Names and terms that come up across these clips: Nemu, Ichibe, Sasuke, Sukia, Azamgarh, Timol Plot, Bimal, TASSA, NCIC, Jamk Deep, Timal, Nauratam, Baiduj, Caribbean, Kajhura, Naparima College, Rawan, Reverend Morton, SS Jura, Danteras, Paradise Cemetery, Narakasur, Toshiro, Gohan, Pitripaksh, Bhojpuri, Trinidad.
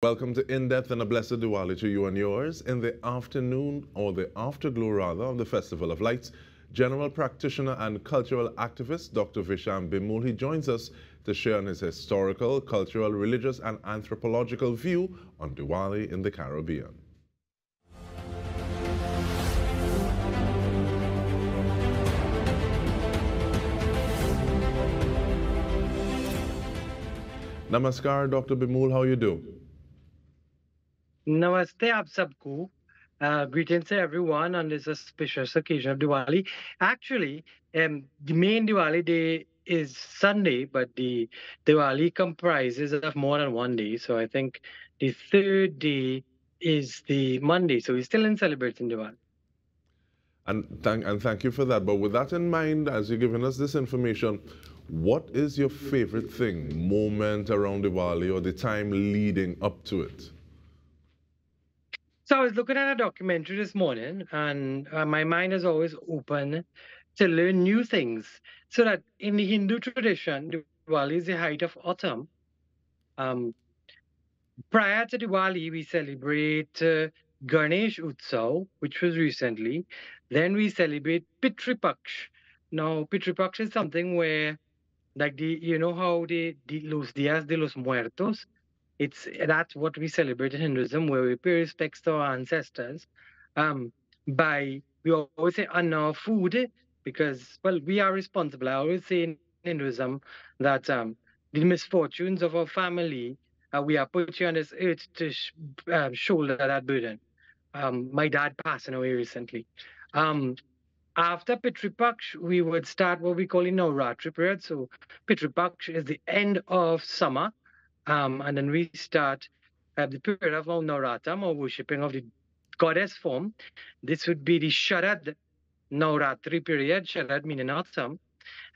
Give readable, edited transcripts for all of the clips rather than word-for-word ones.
Welcome to In-Depth and a Blessed Diwali to you and yours. In the afternoon, or the afterglow rather, of the Festival of Lights, general practitioner and cultural activist Dr. Visham Bhimull, he joins us to share his historical, cultural, religious and anthropological view on Diwali in the Caribbean. Namaskar, Dr. Bhimull, how you do? Namaste, aap sabko. Greetings to everyone on this auspicious occasion of Diwali. Actually, the main Diwali day is Sunday, but the Diwali comprises of more than one day. So I think the third day is the Monday. So we're still in celebrating Diwali. And thank you for that. But with that in mind, as you're giving us this information, what is your favorite thing, moment around Diwali or the time leading up to it? So I was looking at a documentary this morning, and my mind is always open to learn new things. So that in the Hindu tradition, Diwali is the height of autumn. Prior to Diwali, we celebrate Ganesh Utsau, which was recently. Then we celebrate Pitripaksh. Now, Pitripaksh is something where, like, you know how los días de los muertos, that's what we celebrate in Hinduism, where we pay respects to our ancestors. We always say anna food, because, well, we are responsible. I always say in Hinduism that the misfortunes of our family, we are put here on this earth to shoulder that burden. My dad passing away recently. After Pitripaksh, we would start what we call in Nauratam period. So Pitripaksh is the end of summer. And then we start the period of Nauratam, or worshipping of the goddess form. This would be the Sharad Nauratri period, Sharad meaning autumn.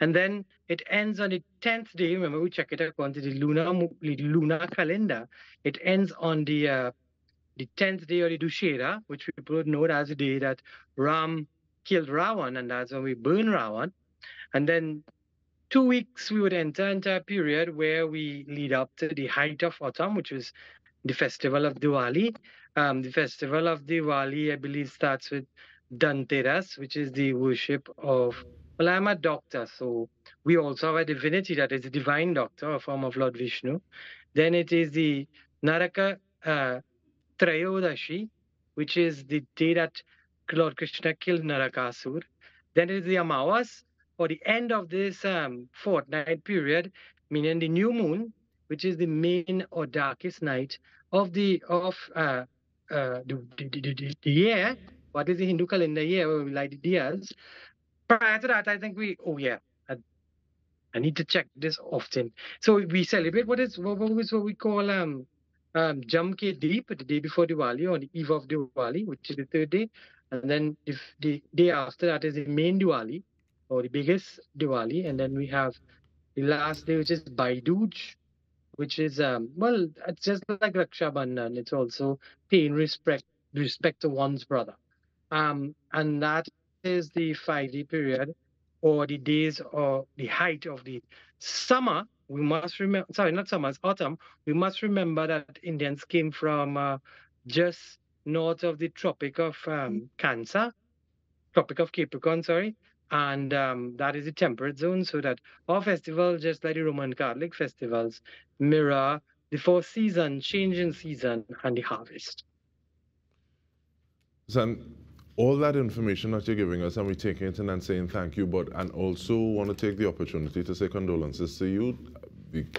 And then it ends on the 10th day. Remember, we check it according to the lunar calendar. It ends on the 10th day, or the Dushera, which people would know as the day that Ram killed Rawan, and that's when we burn Rawan. And then 2 weeks, we would enter into a period where we lead up to the height of autumn, which is the festival of Diwali. The festival of Diwali, I believe, starts with Danteras, which is the worship of, well, I'm a doctor, so we also have a divinity that is the divine doctor, a form of Lord Vishnu. Then it is the Naraka Trayodashi, which is the day that Lord Krishna killed Narakasur. Then it is the Amavas, or the end of this fortnight period, meaning the new moon, which is the main or darkest night of the year. What is the Hindu calendar year? Where we light the diyas. Prior to that, I think I need to check this often. So we celebrate what we call Jamk Deep, the day before Diwali, on the eve of Diwali, which is the third day, and then if the day after that is the main Diwali, or the biggest Diwali, and then we have the last day, which is Baiduj, which is, well, it's just like Raksha Bandhan. It's also paying respect to one's brother. And that is the 5-day period, or the days, or the height of the summer. We must remember, sorry, not summer, it's autumn. We must remember that Indians came from just north of the Tropic of Cancer, Tropic of Capricorn, sorry. And that is the temperate zone, so that our festival, just like the Roman Catholic festivals, mirror the four seasons, change in season, and the harvest. And all that information that you're giving us, and we're taking it in and saying thank you, but and also want to take the opportunity to say condolences to you.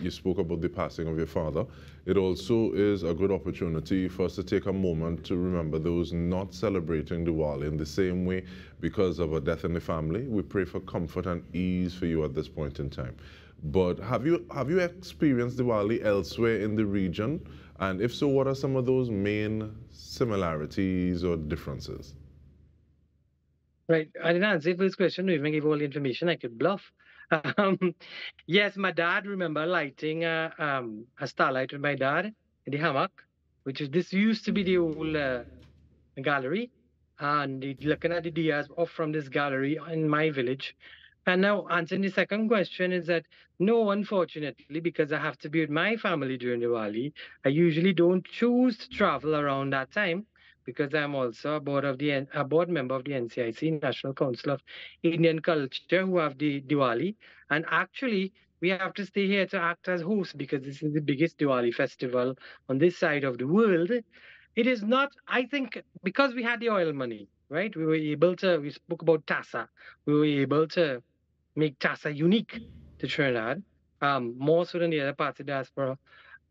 You spoke about the passing of your father. It also is a good opportunity for us to take a moment to remember those not celebrating Diwali in the same way because of a death in the family. We pray for comfort and ease for you at this point in time. But have you experienced Diwali elsewhere in the region? And if so, what are some of those main similarities or differences? Right. I didn't answer this question. Even give all the information, I could bluff. Yes, my dad, remember lighting a starlight with my dad in the hammock, which is, this used to be the old gallery, and looking at the diyas off from this gallery in my village. And now answering the second question is that, no, unfortunately, because I have to be with my family during Diwali, I usually don't choose to travel around that time because I'm also a board member of the NCIC, National Council of Indian Culture, who have the Diwali. And actually, we have to stay here to act as hosts because this is the biggest Diwali festival on this side of the world. It is not, I think, because we had the oil money, right? We were able to, we spoke about TASSA. We were able to make TASSA unique to Trinidad, more so than the other parts of the diaspora.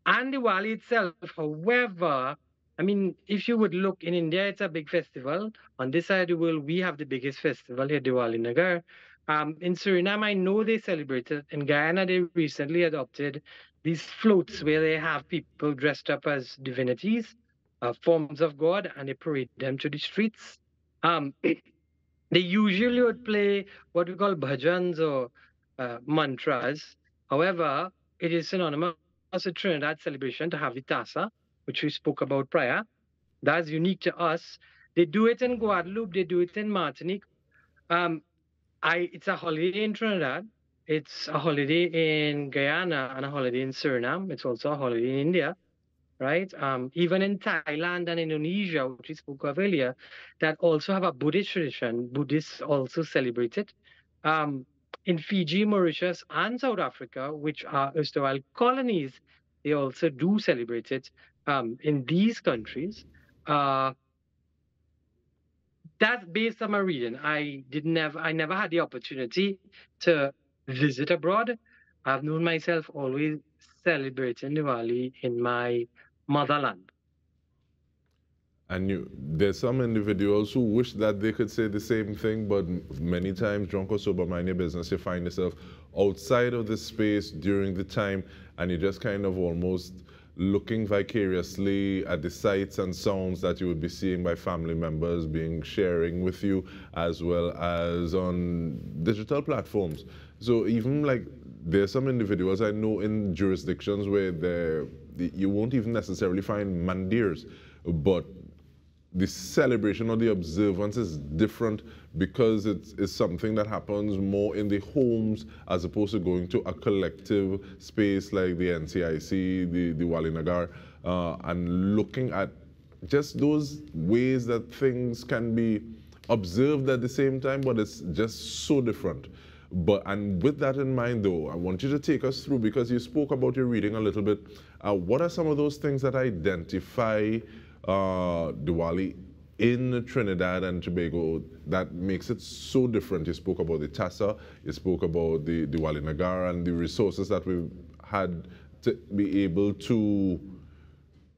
And Diwali itself, however, I mean, if you would look in India, it's a big festival. On this side of the world, we have the biggest festival here, Diwali Nagar. In Suriname, I know they celebrate it. In Guyana, they recently adopted these floats where they have people dressed up as divinities, forms of God, and they parade them to the streets. They usually would play what we call bhajans or mantras. However, it is synonymous with Trinidad celebration to have the TASSA, which we spoke about prior. That's unique to us. They do it in Guadeloupe. They do it in Martinique. It's a holiday in Trinidad. It's a holiday in Guyana and a holiday in Suriname. It's also a holiday in India, right? Even in Thailand and Indonesia, which we spoke of earlier, that also have a Buddhist tradition. Buddhists also celebrate it. In Fiji, Mauritius, and South Africa, which are erstwhile colonies, they also do celebrate it. In these countries, that's based on my reading. I never had the opportunity to visit abroad. I've known myself always celebrating Diwali in my motherland. And there's some individuals who wish that they could say the same thing, but many times, drunk or sober, mind your business, you find yourself outside of the space during the time, and you just kind of almost looking vicariously at the sights and sounds that you would be seeing by family members sharing with you, as well as on digital platforms. So even like there are some individuals I know in jurisdictions where you won't even necessarily find mandirs, but the celebration or the observance is different because it's something that happens more in the homes as opposed to going to a collective space like the NCIC, the Diwali Nagar, and looking at just those ways that things can be observed at the same time, but it's just so different. And with that in mind, though, I want you to take us through, because you spoke about your reading a little bit. What are some of those things that identify Diwali in Trinidad and Tobago that makes it so different? You spoke about the TASSA, you spoke about the Diwali Nagar and the resources that we've had to be able to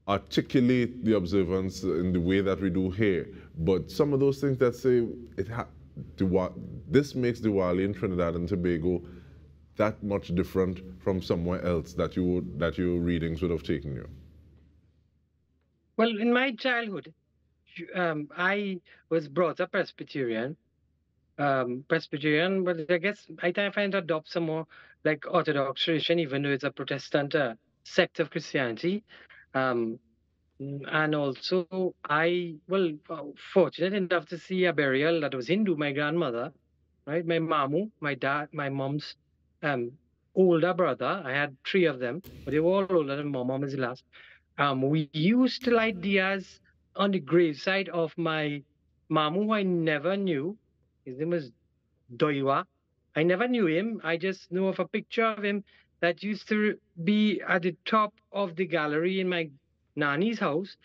articulate the observance in the way that we do here. But some of those things that say this makes Diwali in Trinidad and Tobago that much different from somewhere else that your readings would have taken you. Well, in my childhood, I was brought up Presbyterian. But I guess I find to adopt some more like Orthodox tradition, even though it's a Protestant sect of Christianity. And also, I fortunate enough to see a burial that was Hindu. My grandmother, right? My mamu, my dad, my mom's older brother. I had three of them, but they were all older than my mom is the last. We used to light diyas on the gravesite of my mamu, who I never knew. His name was Doiwa. I never knew him. I just know of a picture of him that used to be at the top of the gallery in my nani's house,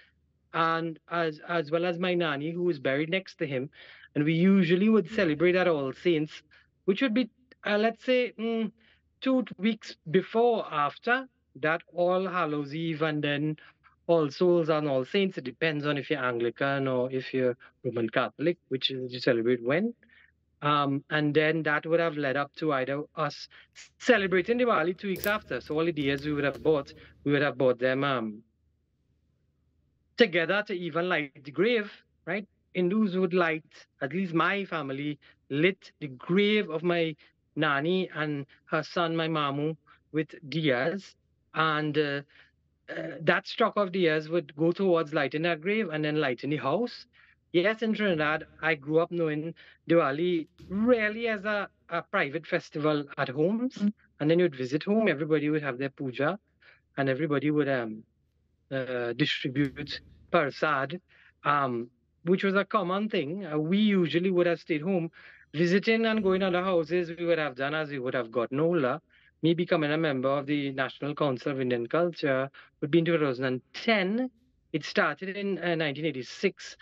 and as well as my nani, who was buried next to him. And we usually would celebrate at All Saints, which would be, let's say, 2 weeks before or after that All Hallows Eve and then All Souls and All Saints. It depends on if you're Anglican or if you're Roman Catholic, which is you celebrate when. And then that would have led up to either us celebrating Diwali 2 weeks after. So all the diyas we would have bought them together to even light the grave, right? Hindus would light, at least my family, lit the grave of my nani and her son, my mamu, with diyas. And that stock of diyas would go towards lighting that grave and then lighting the house. Yes, in Trinidad, I grew up knowing Diwali really as a a private festival at homes, and then you'd visit home. Everybody would have their puja, and everybody would distribute prasad, which was a common thing. We usually would have stayed home. Visiting and going to other houses, we would have done as we would have gotten older. Me becoming a member of the National Council of Indian Culture would be in 2010. It started in 1986,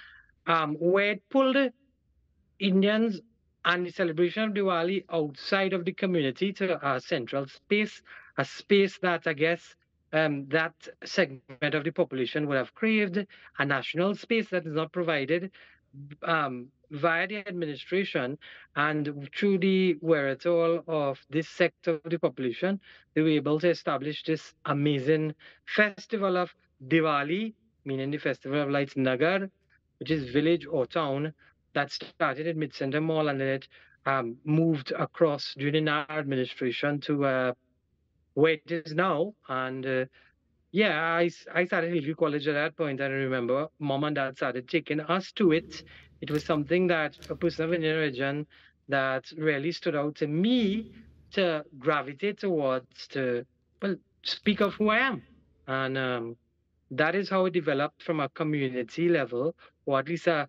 where it pulled Indians and the celebration of Diwali outside of the community to a central space, a space that I guess that segment of the population would have craved, a national space that is not provided via the administration. And through the wherewithal of this sector of the population, they were able to establish this amazing festival of Diwali, meaning the Festival of Lights, Nagar, which is village or town, that started at Mid-Center Mall, and then it moved across during our administration to where it is now. And yeah, I started Hillview College at that point, and I remember Mom and Dad started taking us to it. It was something that, a person of Indian origin, that really stood out to me to gravitate towards, to, well, speak of who I am. And that is how it developed from a community level, or at least a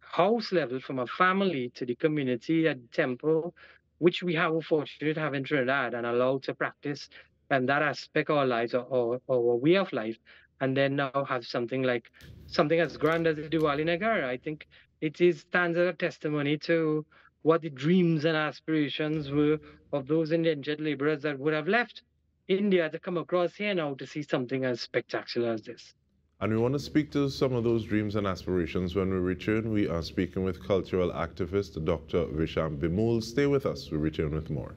house level, from a family to the community at the temple, which we have a fortunate to have in Trinidad and allowed to practice, and that aspect of our lives, or our way of life. And then now have something like, something as grand as Diwali Nagar. I think it is, stands as a testimony to what the dreams and aspirations were of those indentured laborers that would have left India to come across here now to see something as spectacular as this. And we want to speak to some of those dreams and aspirations when we return. We are speaking with cultural activist Dr. Visham Bhimull. Stay with us. We'll return with more.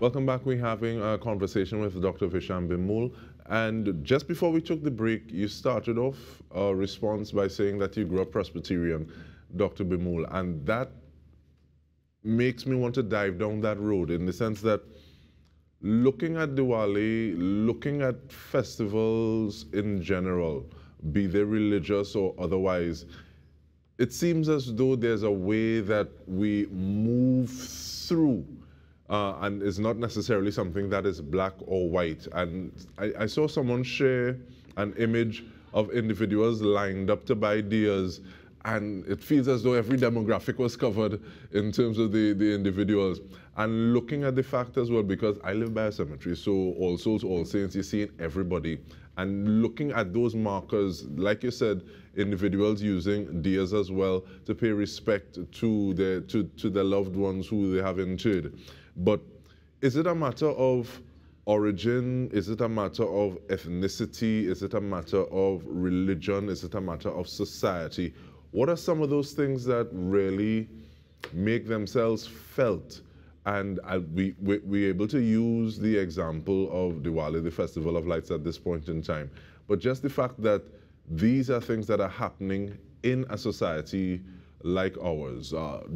Welcome back. We're having a conversation with Dr. Visham Bhimull. And just before we took the break, you started off a response by saying that you grew up Presbyterian, Dr. Bhimull. And that makes me want to dive down that road, in the sense that looking at Diwali, looking at festivals in general, be they religious or otherwise, it seems as though there's a way that we move through. And is not necessarily something that is black or white. And I saw someone share an image of individuals lined up to buy deers, and it feels as though every demographic was covered in terms of the individuals. And looking at the fact as well, because I live by a cemetery, so All Souls, All Saints, you see everybody. And looking at those markers, like you said, individuals using deers as well to pay respect to their loved ones who they have interred. But is it a matter of origin? Is it a matter of ethnicity? Is it a matter of religion? Is it a matter of society? What are some of those things that really make themselves felt? And we're able to use the example of Diwali, the Festival of Lights, at this point in time. But just the fact that these are things that are happening in a society like ours.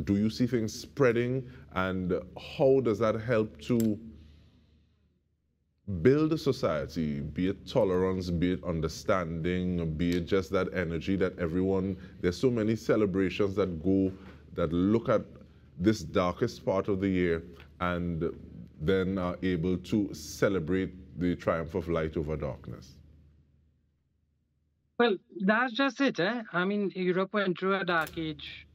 Do you see things spreading, and how does that help to build a society, be it tolerance, be it understanding, be it just that energy that everyone, there's so many celebrations that go, that look at this darkest part of the year and then are able to celebrate the triumph of light over darkness? Well, that's just it, eh? I mean, Europe went through a dark age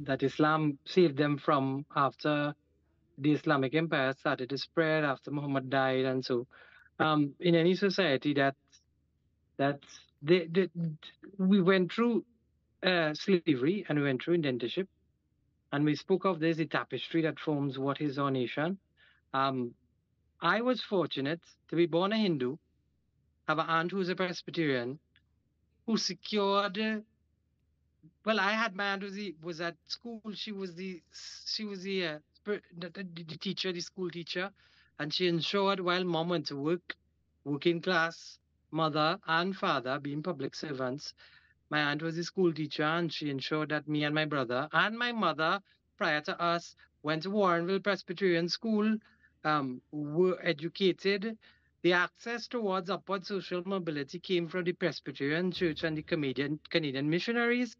that Islam saved them from after the Islamic Empire started to spread, after Muhammad died, and so. In any society that we went through slavery, and we went through indentureship, and we spoke of this, the tapestry that forms what is our nation. I was fortunate to be born a Hindu, have an aunt who's a Presbyterian, who secured, well, I had my aunt who was at school. She was the teacher, the school teacher, and she ensured, while Mom went to work, working class mother and father being public servants, my aunt was the school teacher, and she ensured that me and my brother and my mother prior to us went to Warrenville Presbyterian School, were educated, the access towards upward social mobility came from the Presbyterian Church and the Canadian missionaries.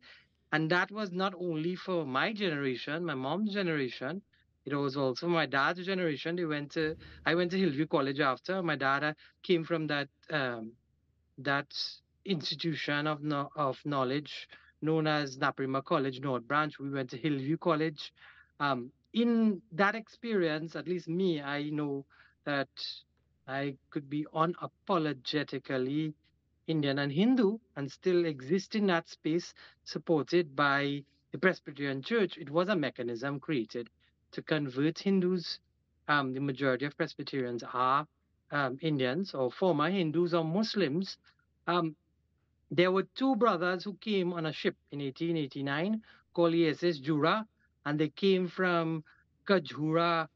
And that was not only for my generation, my mom's generation, it was also my dad's generation. I went to Hillview College after. My dad came from that that institution of knowledge known as Naparima College, North Branch. We went to Hillview College. In that experience, at least me, I know that I could be unapologetically Indian and Hindu and still exist in that space, supported by the Presbyterian Church. It was a mechanism created to convert Hindus. The majority of Presbyterians are Indians or former Hindus or Muslims. There were two brothers who came on a ship in 1889 called the SS Jura, and they came from Kajhura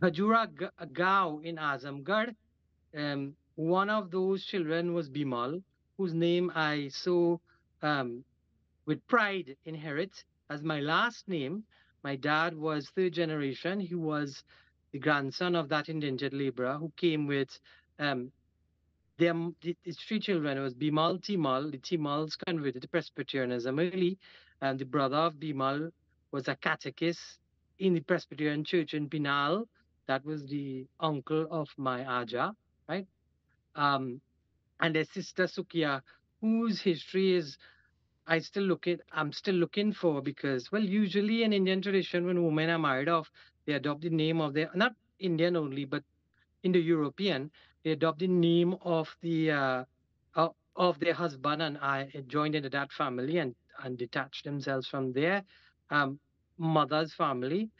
Gao in Azamgarh. One of those children was Bimal, whose name I so with pride inherit as my last name. My dad was third generation. He was the grandson of that indentured laborer who came with his three children. It was Bimal, Timal. The Timals converted to Presbyterianism early, and the brother of Bimal was a catechist in the Presbyterian Church in Pinal. That was the uncle of my Aja, right? And their sister Sukia, whose history is I'm still looking for, because, well, usually in Indian tradition, when women are married off, they adopt the name of their, not Indian only, but Indo-European, they adopt the name of their husband, and I joined into that family and detached themselves from their mother's family.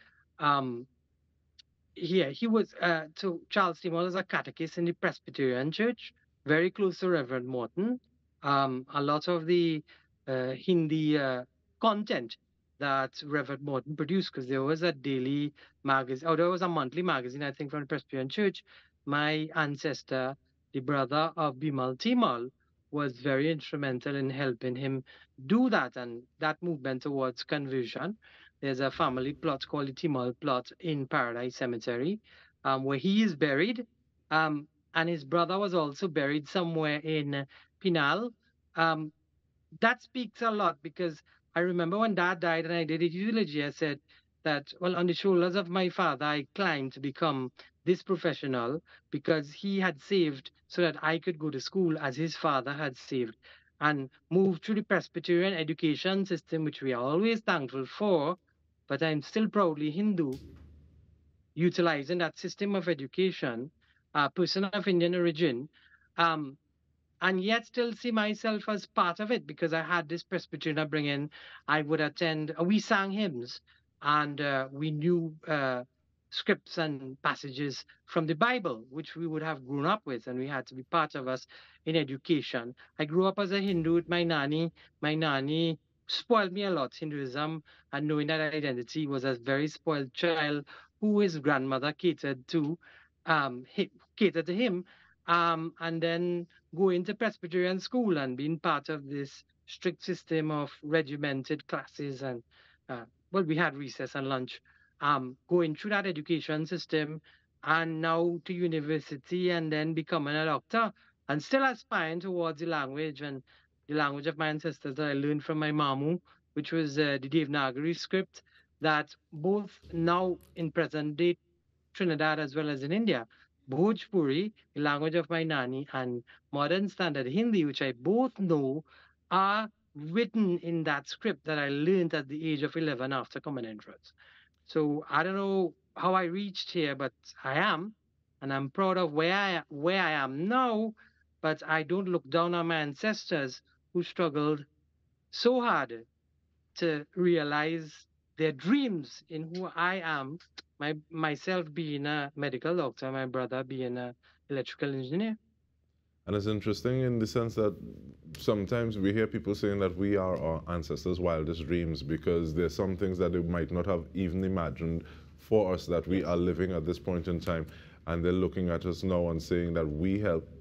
He was so Charles Timal is a catechist in the Presbyterian Church, very close to Reverend Morton. A lot of the Hindi content that Reverend Morton produced, because there was a daily magazine, or there was a monthly magazine, I think, from the Presbyterian Church. My ancestor, the brother of Bimal Timal, was very instrumental in helping him do that, and that movement towards conversion. There's a family plot called the Timol Plot in Paradise Cemetery, where he is buried, and his brother was also buried somewhere in Pinal. That speaks a lot, because I remember when Dad died and I did a eulogy, I said that, well, on the shoulders of my father, I climbed to become this professional, because he had saved so that I could go to school as his father had saved, and move through the Presbyterian education system, which we are always thankful for, but I'm still proudly Hindu, utilizing that system of education, a person of Indian origin, and yet still see myself as part of it, because I had this Presbyterian upbringing. I would attend, we sang hymns, and we knew scripts and passages from the Bible, which we would have grown up with, and we had to be part of us in education. I grew up as a Hindu with my nanny. My nanny spoiled me a lot. Hinduism and knowing that identity was a very spoiled child who his grandmother catered to him. And then going to Presbyterian school and being part of this strict system of regimented classes, and well, we had recess and lunch. Going through that education system, and now to university, and then becoming a doctor, and still aspiring towards the language and the language of my ancestors that I learned from my mamu, which was the Devanagari script, that both now in present-day Trinidad as well as in India, Bhojpuri, the language of my nani, and modern standard Hindi, which I both know, are written in that script that I learned at the age of 11 after common entrance. So I don't know how I reached here, but I am, and I'm proud of where I am now, but I don't look down on my ancestors who struggled so hard to realize their dreams in who I am, myself being a medical doctor, my brother being an electrical engineer. And it's interesting in the sense that sometimes we hear people saying that we are our ancestors' wildest dreams, because there's some things that they might not have even imagined for us that we are living at this point in time. And they're looking at us now and saying that we helped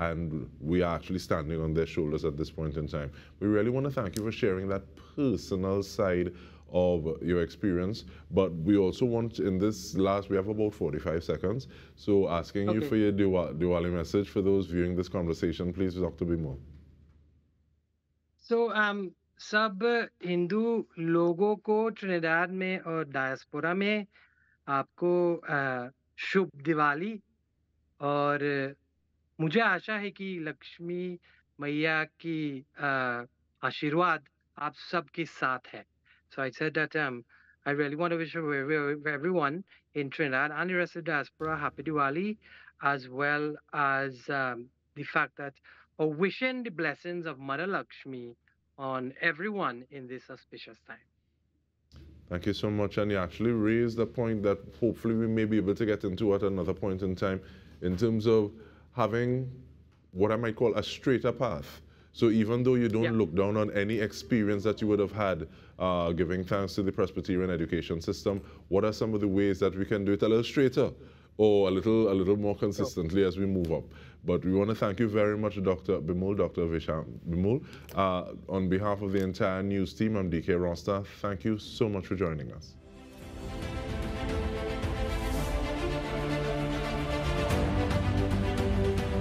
and we are actually standing on their shoulders at this point in time. We really want to thank you for sharing that personal side of your experience, but we also want, in this last, we have about 45 seconds, so asking you for your Diwali message for those viewing this conversation, please, Dr. Bhimull. So, सब हिंदू लोगों को Trinidad में और diaspora में आपको शुभ दिवाली, और मुझे आशा है कि लक्ष्मी मैया की आशीर्वाद आप सबके साथ है. So I said that I really want to wish everyone in Trinidad and the rest of the diaspora happy Diwali, as well as the fact that wishing the blessings of Mother Lakshmi on everyone in this auspicious time. Thank you so much. And you actually raised the point that hopefully we may be able to get into at another point in time, in terms of having what I might call a straighter path. So even though you don't look down on any experience that you would have had, giving thanks to the Presbyterian education system, what are some of the ways that we can do it a little straighter or a little more consistently as we move up? But we want to thank you very much, Dr. Bhimull, Dr. Visham Bhimull. On behalf of the entire news team, I'm DK Rosta. Thank you so much for joining us.